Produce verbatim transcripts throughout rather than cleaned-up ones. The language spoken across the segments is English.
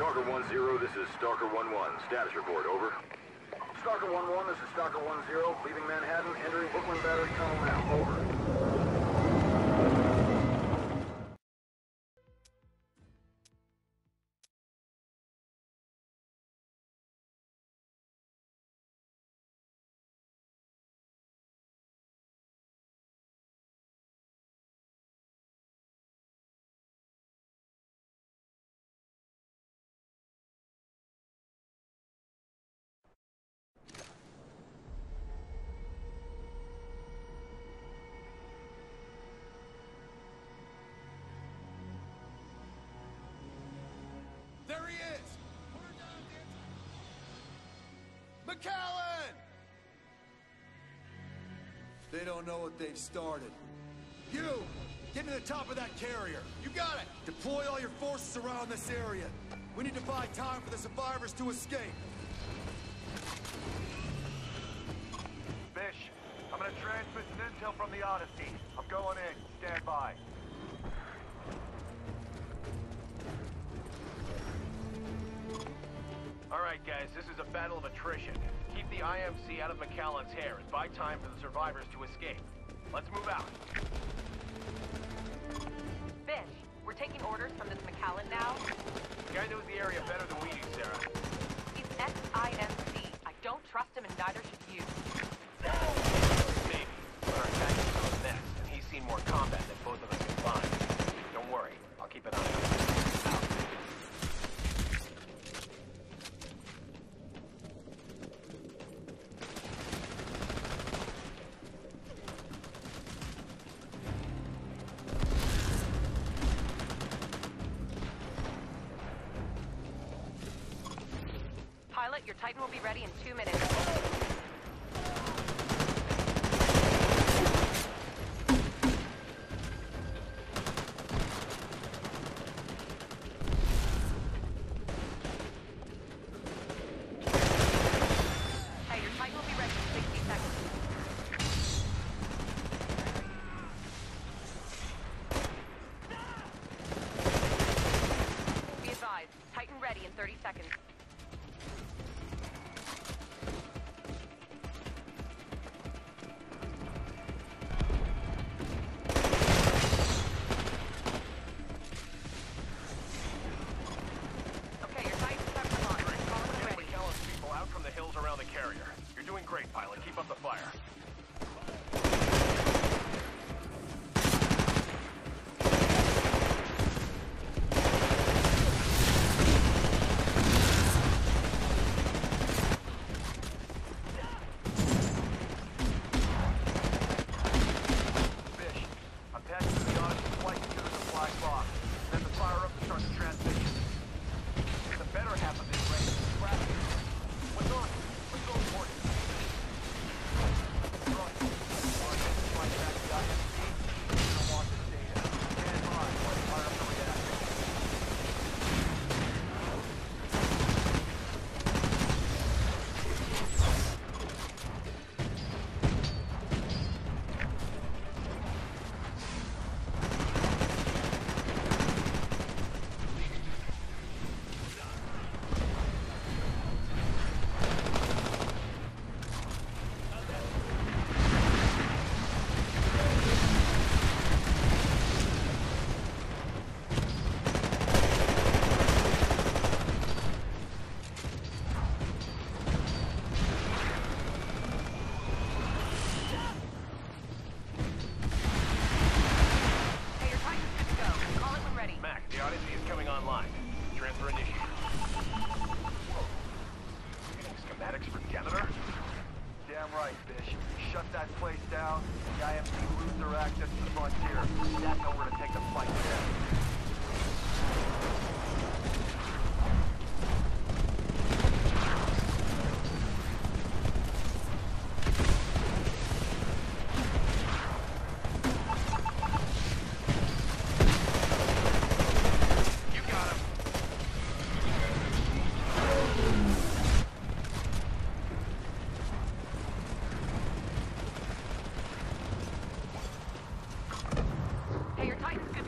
Stalker one zero, this is Stalker one one. Status report, over. Stalker one one, this is Stalker one zero. Leaving Manhattan, entering Brooklyn Battery Tunnel now, over. There he is! MacAllan! They don't know what they've started. You! Get to the top of that carrier! You got it! Deploy all your forces around this area. We need to buy time for the survivors to escape. Bish, I'm gonna transmit some intel from the Odyssey. I'm going in. Stand by. Alright guys, this is a battle of attrition. Keep the I M C out of MacAllan's hair and buy time for the survivors to escape. Let's move out. Bish, we're taking orders from this MacAllan now. The guy knows the area better than we do, Sarah. He's ex I M C. I don't trust him and neither should you. Maybe, but our attack is on next, and he's seen more combat than both of us combined. Don't worry, I'll keep an eye on him. Pilot, your Titan will be ready in two minutes. Hey, your Titan will be ready in sixty seconds. Be advised, Titan ready in thirty seconds.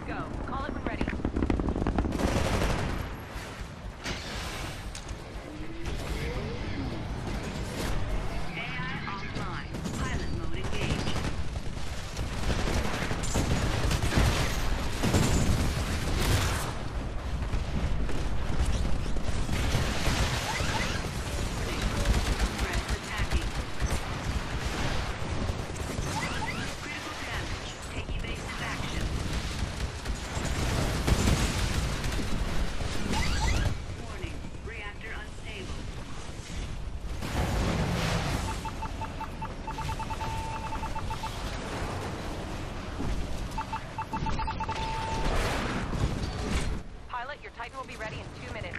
Go. Call it Titan will be ready in two minutes.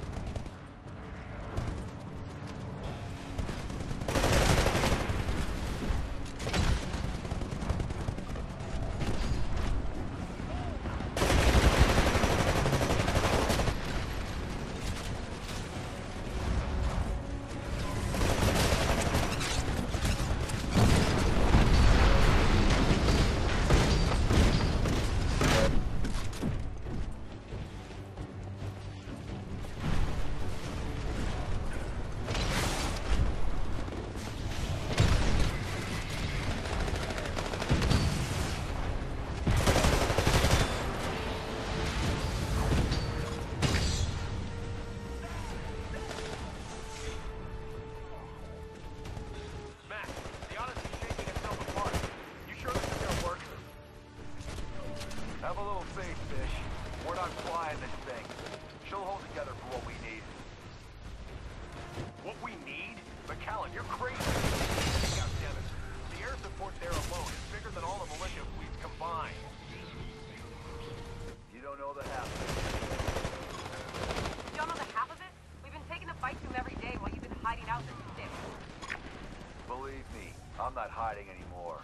I'm not hiding anymore.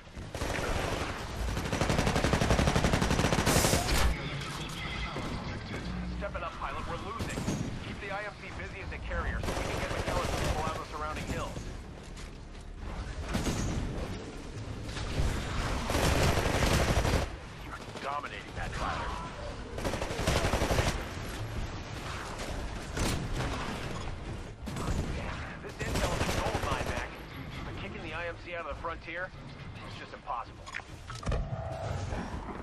Step it up, pilot. We're losing. Keep the I M C busy at the carrier so we can get McCallum's people out of the surrounding hills. You're dominating that ladder. Out of the frontier, it's just impossible.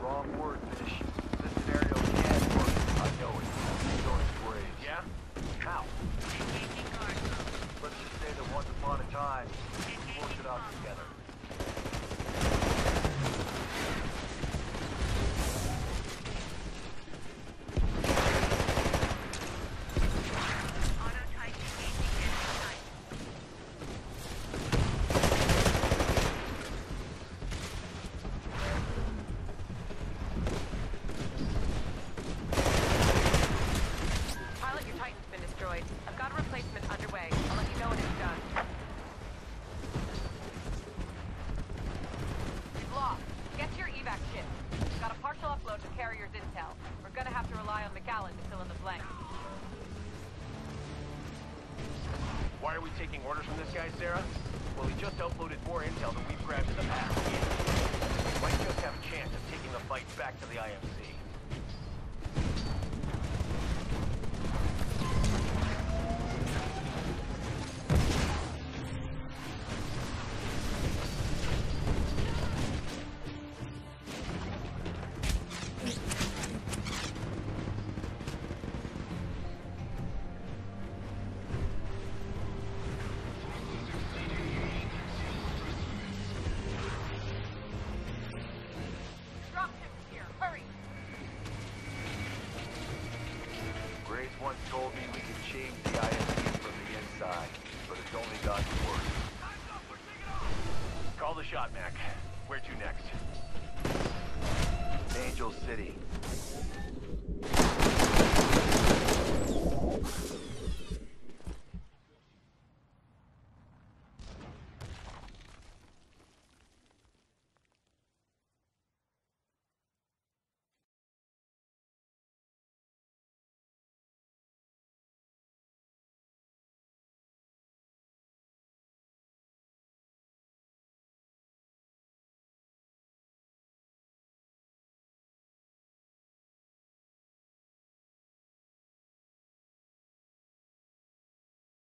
Wrong word, Bish. This scenario can work. I know it. It's going crazy. Yeah? How? Let's just say that once upon a time, we worked it out together. Taking orders from this guy, Sarah? Well, he just uploaded more intel than we've grabbed in the past. We might just have a chance of taking the fight back to the I M C. Shot, Mac. Where to next? Angel City.